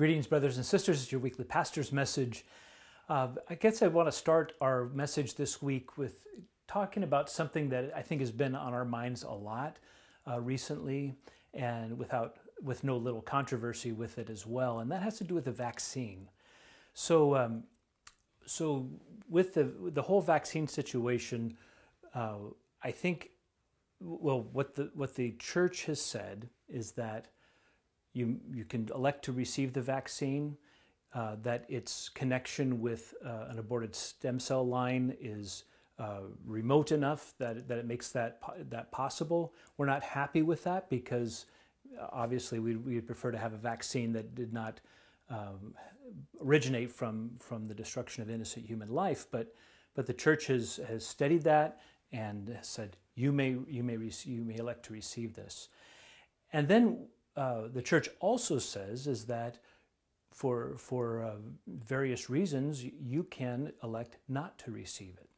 Greetings, brothers and sisters. It's your weekly pastor's message. I guess I want to start our message this week with talking about something that I think has been on our minds a lot recently, and with no little controversy with it as well. And that has to do with the vaccine. So, with the whole vaccine situation, I think, well, what the church has said is that you can elect to receive the vaccine, that its connection with an aborted stem cell line is remote enough that it makes that possible. We're not happy with that because obviously we'd prefer to have a vaccine that did not originate from the destruction of innocent human life. But the church has studied that and said you may elect to receive this, and then. The church also says is that for various reasons you can elect not to receive it.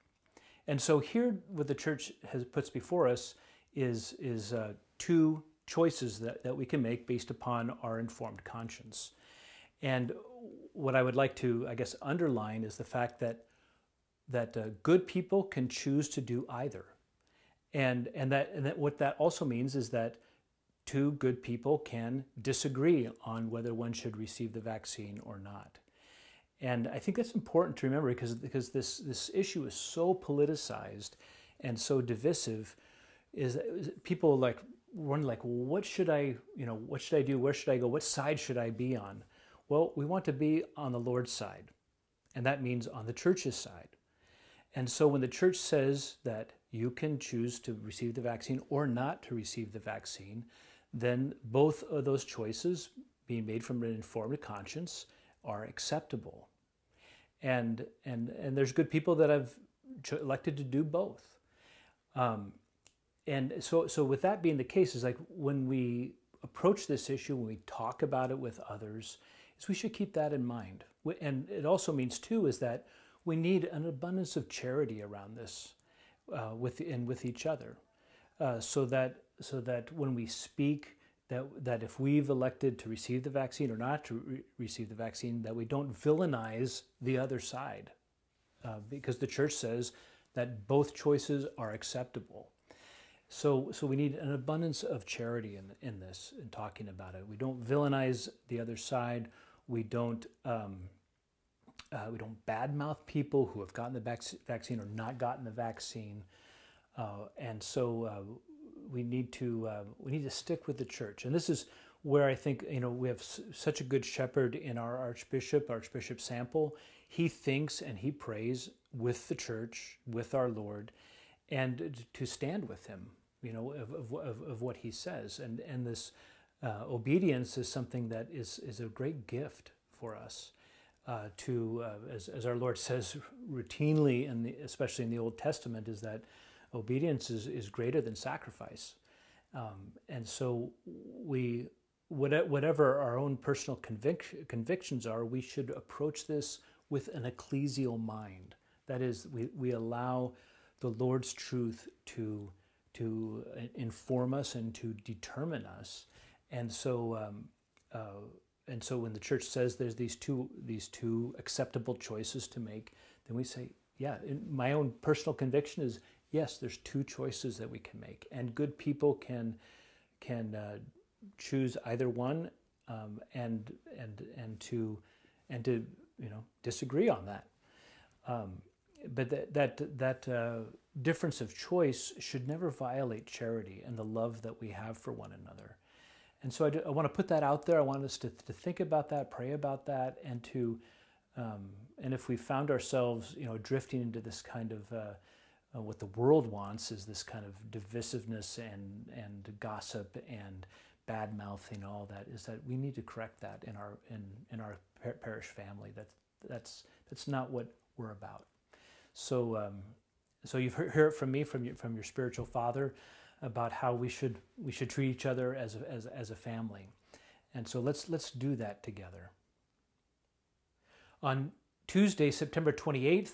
And so here what the church puts before us is two choices that we can make based upon our informed conscience. And what I would like to, I guess, underline is the fact that good people can choose to do either. And that what that also means is that two good people can disagree on whether one should receive the vaccine or not. And I think that's important to remember because this issue is so politicized and so divisive, is people wonder what should I, what should I do? Where should I go? What side should I be on? Well, we want to be on the Lord's side, and that means on the church's side. And so when the church says that you can choose to receive the vaccine or not to receive the vaccine, then both of those choices being made from an informed conscience are acceptable. And there's good people that have elected to do both. And so with that being the case, is when we approach this issue, when we talk about it with others, is we should keep that in mind. And it also means too is that we need an abundance of charity around this with each other, so that when we speak, that if we've elected to receive the vaccine or not to receive the vaccine, that we don't villainize the other side, because the church says that both choices are acceptable. So we need an abundance of charity in this, in talking about it. We don't villainize the other side. We don't badmouth people who have gotten the vaccine or not gotten the vaccine, and so we need to stick with the church. And this is where I think we have such a good shepherd in our Archbishop, Archbishop Sample. He thinks and he prays with the church, with our Lord, and to stand with him, of what he says. And this obedience is something that is a great gift for us. As our Lord says routinely, especially in the Old Testament, is that obedience is greater than sacrifice. And so whatever our own personal convictions are, we should approach this with an ecclesial mind. That is, we allow the Lord's truth to inform us and to determine us. And so when the church says there's these two acceptable choices to make, then we say, yeah, my own personal conviction is, yes, there's two choices that we can make. And good people can choose either one, and to disagree on that. But that difference of choice should never violate charity and the love that we have for one another. And so I want to put that out there. I want us to think about that, pray about that, and and if we found ourselves, drifting into this kind of what the world wants is this kind of divisiveness and gossip and bad mouthing, all that, is that we need to correct that in our in our parish family. That's not what we're about. So you've heard it from me, from your spiritual father, about how we should treat each other as a family. And so let's do that together. On Tuesday, September 28th,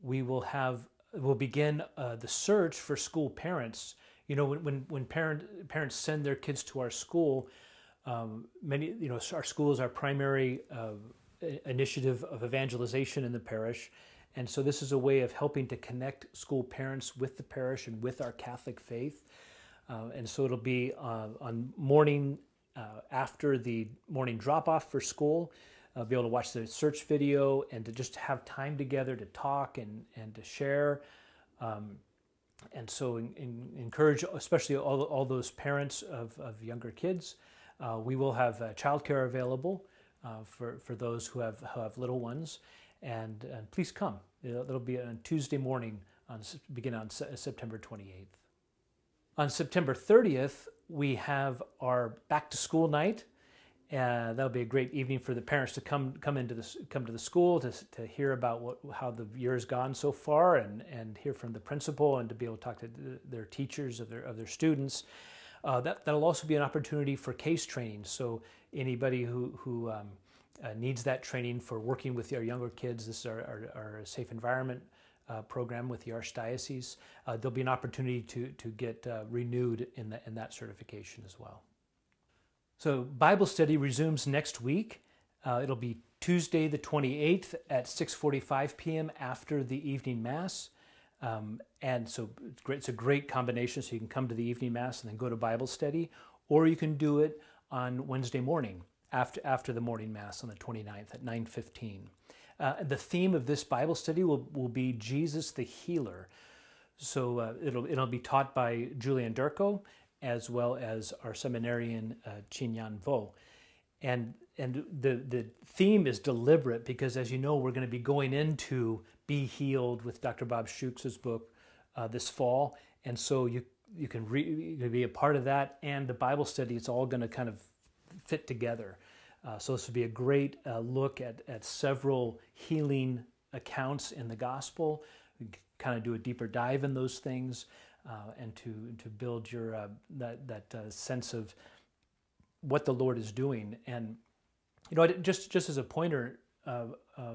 we'll begin the search for school parents. When parents send their kids to our school, Many, you know, our school is our primary initiative of evangelization in the parish, and so this is a way of helping to connect school parents with the parish and with our Catholic faith. And so it'll be on morning after the morning drop-off for school, be able to watch the search video and to just have time together to talk and to share. And so encourage, especially all those parents of younger kids. We will have childcare available for those who have little ones, and please come. It'll be on Tuesday morning, beginning on September 28th. On September 30th, we have our back to school night. That'll be a great evening for the parents to come to the school to hear about how the year has gone so far, and hear from the principal, and to be able to talk to their teachers of their students. That'll also be an opportunity for case training. So anybody who needs that training for working with our younger kids, this is our Safe Environment program with the Archdiocese. There'll be an opportunity to get renewed in that certification as well. So Bible study resumes next week. It'll be Tuesday the 28th at 6:45 p.m. after the evening mass. And so it's a great combination. So you can come to the evening mass and then go to Bible study, or you can do it on Wednesday morning after the morning mass on the 29th at 9:15. The theme of this Bible study will be Jesus the Healer. So it'll be taught by Julian Durko, as well as our seminarian Chi-Nhan Vo. And the theme is deliberate because, as you know, we're going to be going into Be Healed with Dr. Bob Schuch's book this fall. And so you can be a part of that and the Bible study. It's all going to kind of fit together. So this will be a great look at several healing accounts in the gospel. We can kind of do a deeper dive in those things and to build your that sense of what the Lord is doing. And you know, just as a pointer,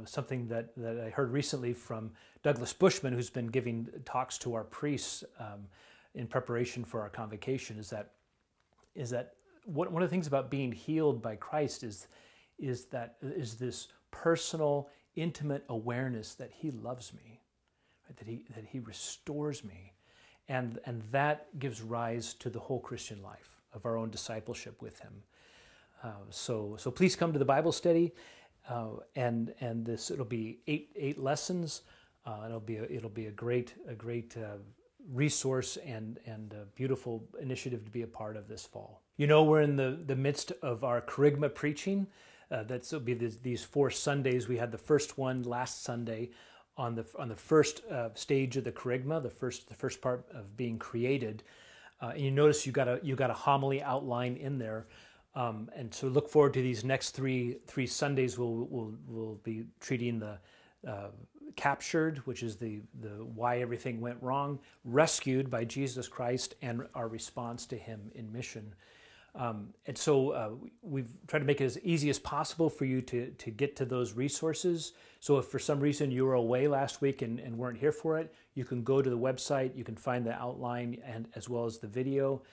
something that I heard recently from Douglas Bushman, who's been giving talks to our priests in preparation for our convocation, is that one of the things about being healed by Christ is this personal, intimate awareness that He loves me, right? that He restores me, and that gives rise to the whole Christian life of our own discipleship with Him. So please come to the Bible study, and this it'll be eight lessons. It'll be a great resource and a beautiful initiative to be a part of this fall. You know, we're in the midst of our Kerygma preaching. That'll be these 4 Sundays. We had the first one last Sunday on the first stage of the Kerygma, the first part of being created. And you notice you got a homily outline in there, and so look forward to these next three Sundays. We'll be treating the captured, which is the why everything went wrong, rescued by Jesus Christ, and our response to Him in mission. And so we've tried to make it as easy as possible for you to get to those resources. So if for some reason you were away last week and weren't here for it, you can go to the website, you can find the outline and as well as the video,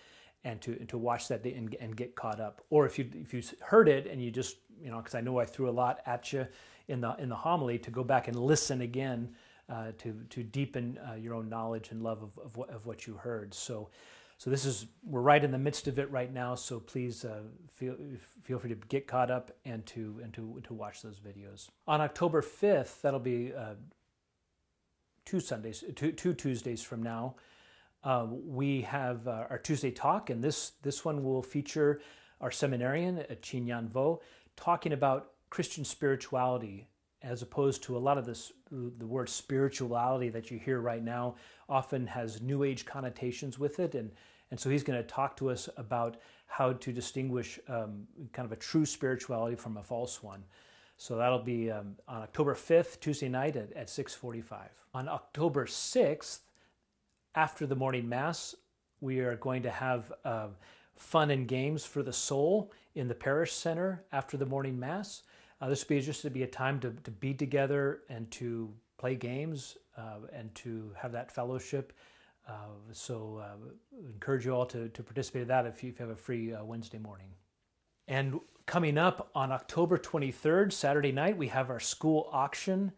and to watch that and get caught up. Or if you heard it and you just, you know, because I know I threw a lot at you in the homily, to go back and listen again to deepen your own knowledge and love of what you heard. So we're right in the midst of it right now. So please feel free to get caught up and to watch those videos. On October 5th, that'll be 2 Tuesdays from now. We have our Tuesday talk, and this one will feature our seminarian Chi-Nhan Vo talking about Christian spirituality, as opposed to a lot of the word spirituality that you hear right now often has New Age connotations with it. And so he's going to talk to us about how to distinguish kind of a true spirituality from a false one. So that'll be on October 5th, Tuesday night at 6:45. On October 6th, after the morning mass, we are going to have fun and games for the soul in the parish center after the morning mass. This will be just to be a time to be together and to play games and to have that fellowship. So encourage you all to participate in that if you have a free Wednesday morning. And coming up on October 23rd, Saturday night, we have our school auction.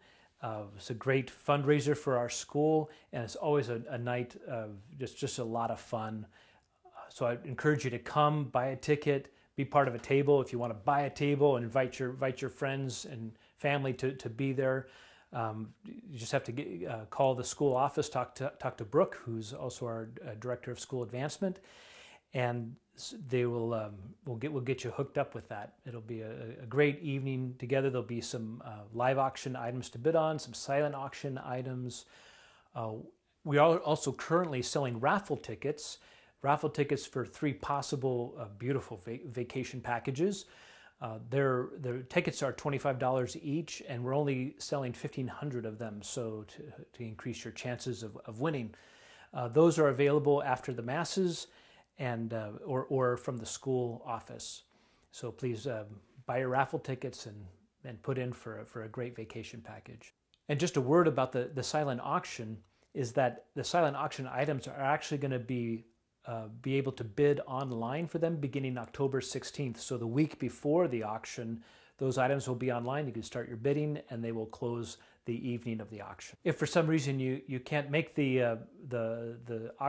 It's a great fundraiser for our school, and it's always a night of just a lot of fun. So I encourage you to come, buy a ticket, be part of a table. If you want to buy a table and invite your friends and family to be there, you just have to call the school office, talk to Brooke, who's also our director of school advancement, and they will get you hooked up with that. It'll be a great evening together. There'll be some live auction items to bid on, some silent auction items. We are also currently selling raffle tickets for 3 possible beautiful vacation packages. Their tickets are $25 each, and we're only selling 1,500 of them, so to increase your chances of winning. Those are available after the masses, and or from the school office. So please buy your raffle tickets and put in for a great vacation package. And just a word about the silent auction is that the silent auction items are actually going to be able to bid online for them beginning October 16th. So the week before the auction, those items will be online. You can start your bidding, and they will close the evening of the auction. If for some reason you can't make the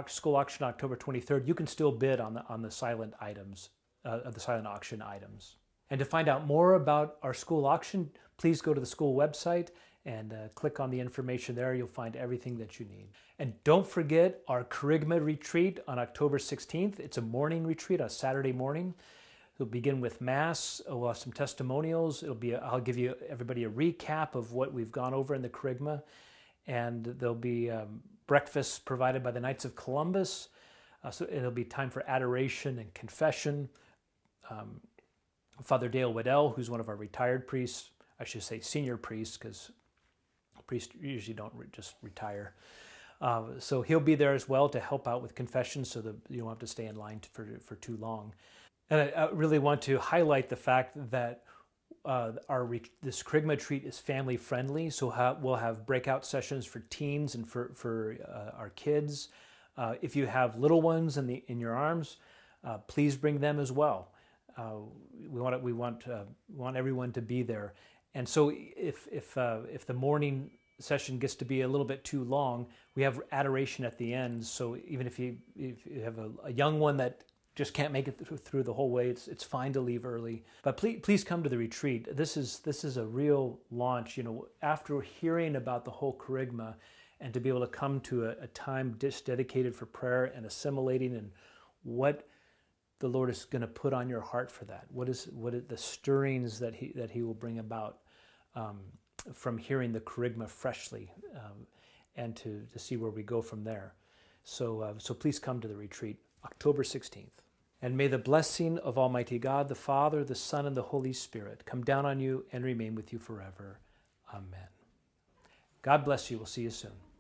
school auction October 23rd, you can still bid on the silent items of the silent auction items. And to find out more about our school auction, please go to the school website and click on the information there. You'll find everything that you need. And don't forget our Kerygma retreat on October 16th. It's a morning retreat, a Saturday morning. We'll begin with Mass. We'll have some testimonials. I'll give you everybody a recap of what we've gone over in the Kerygma. And there'll be breakfasts provided by the Knights of Columbus. So it'll be time for adoration and confession. Father Dale Waddell, who's one of our retired priests, I should say senior priests, because priests usually don't just retire. So he'll be there as well to help out with confession, so that you don't have to stay in line for too long. And I really want to highlight the fact that this Kerygma retreat is family friendly, so we'll have breakout sessions for teens and for our kids. If you have little ones in your arms, please bring them as well. We want everyone to be there. And so if the morning session gets to be a little bit too long, we have adoration at the end. So even if you have a young one that just can't make it through the whole way, it's fine to leave early. But please come to the retreat. This is a real launch. You know, after hearing about the whole Kerygma, and to be able to come to a time just dedicated for prayer and assimilating, and what the Lord is going to put on your heart for that. What are the stirrings that He will bring about from hearing the Kerygma freshly, and to see where we go from there. So please come to the retreat, October 16th. And may the blessing of Almighty God, the Father, the Son, and the Holy Spirit come down on you and remain with you forever. Amen. God bless you. We'll see you soon.